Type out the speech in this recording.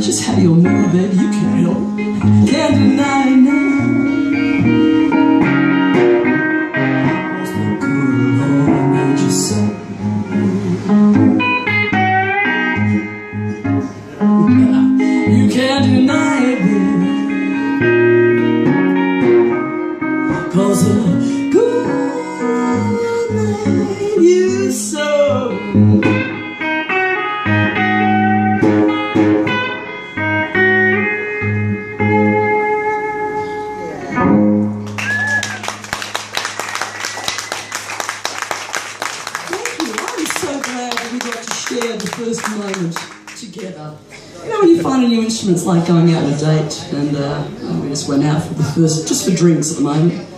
Just have your moment, baby, you can help. Can't deny it now. It's no good, Lord, I made you so. You can't deny it, baby, 'cause a good night you so. The first moment together. You know, when you find a new instrument, it's like going out on a date, and we just went out for the first, just for drinks at the moment.